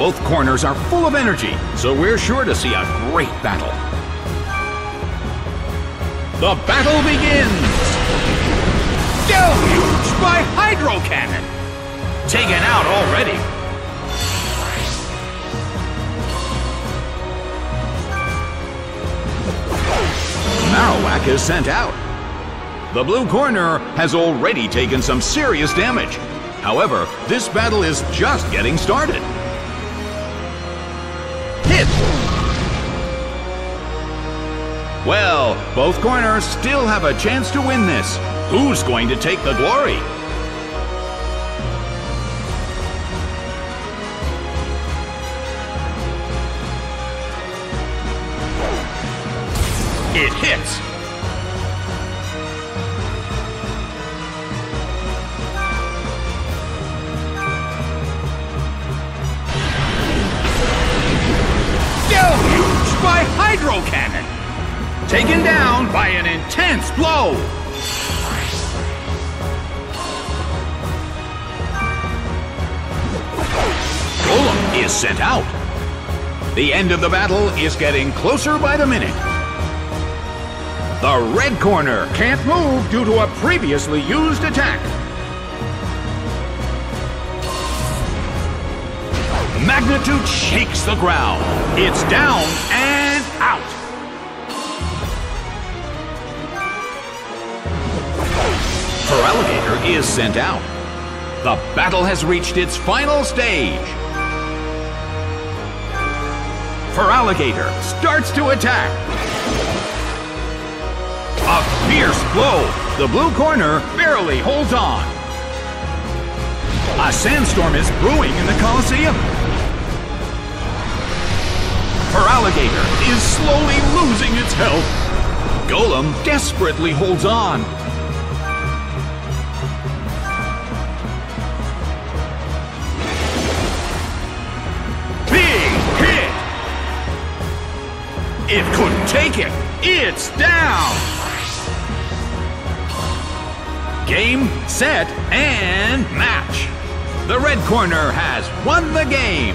Both corners are full of energy, so we're sure to see a great battle. The battle begins! Deluged by Hydro Cannon! Taken out already! Marowak is sent out. The blue corner has already taken some serious damage. However, this battle is just getting started. Hit! Well, both corners still have a chance to win this. Who's going to take the glory? It hits! Deluged by Hydro Cannon! Taken down by an intense blow! Golem is sent out. The end of the battle is getting closer by the minute. The red corner can't move due to a previously used attack. Magnitude shakes the ground. It's down and out. Feraligatr is sent out. The battle has reached its final stage. Feraligatr starts to attack. A fierce blow. The blue corner barely holds on. A sandstorm is brewing in the Coliseum. Feraligatr is slowly losing its health. Golem desperately holds on. Big hit! It couldn't take it. It's down! Game, set, and match. The red corner has won the game.